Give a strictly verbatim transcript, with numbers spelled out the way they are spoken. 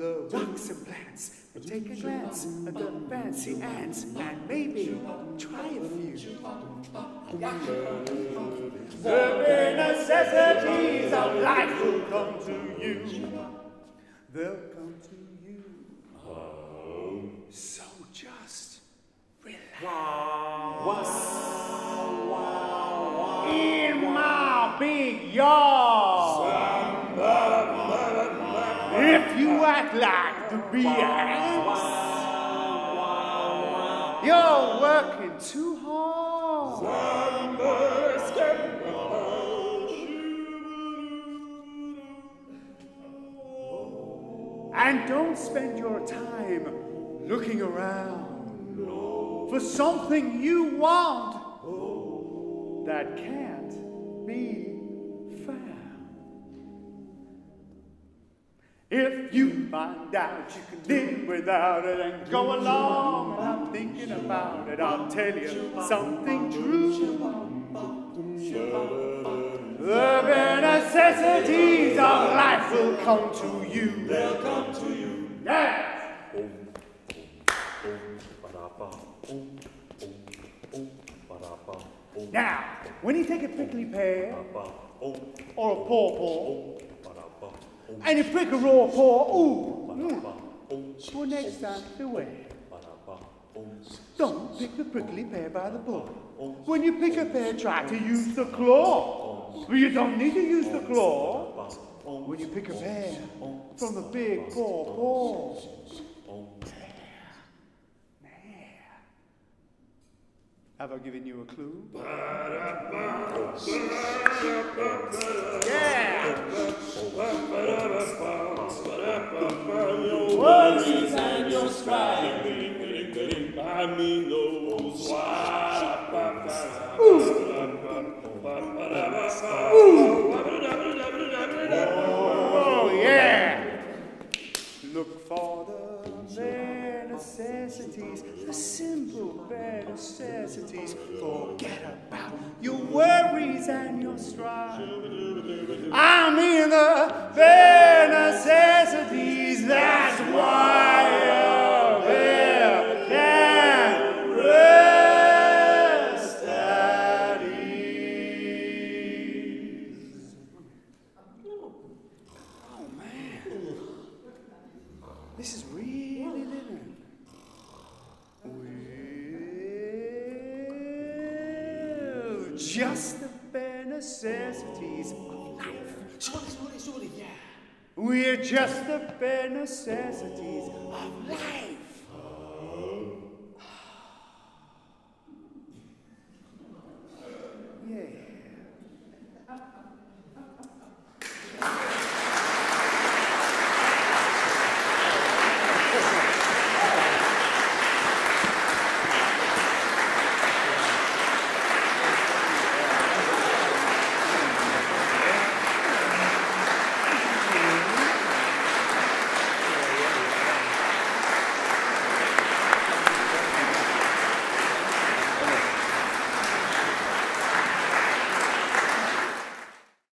the rocks and plants, and take a glance at the fancy ants, and maybe try a few. The bare necessities of life will come to you. They'll come to you. Oh. So just relax. Wow. Wow. Wow. Wow. In my big yard. If you act like the bee ants, you're working too hard. And don't spend your time looking around for something you want that can't be found. If you find out you can live without it and go along and I'm thinking about it, I'll tell you something true. The bare necessities of life will come to you. They'll come to you. Yes! Now, when you take a prickly pear or a pawpaw, and you prick a raw paw, ooh, mm. Well, next time, beware. Don't pick the prickly pear by the paw. When you pick a pear, try to use the claw. Well, you don't need to use the claw when you pick a pear from the big paw paw. Have I given you a clue? Yeah! Your worries and your strife, I mean those why. Oh, yeah! Look for the bare necessities, the simple bare necessities. Forget about your worries and your strife. I mean the bare necessities, that's why you're there and rest at ease. Oh man, this is really living. Well, just the bare necessities of life. Yeah. We're just the bare necessities of life.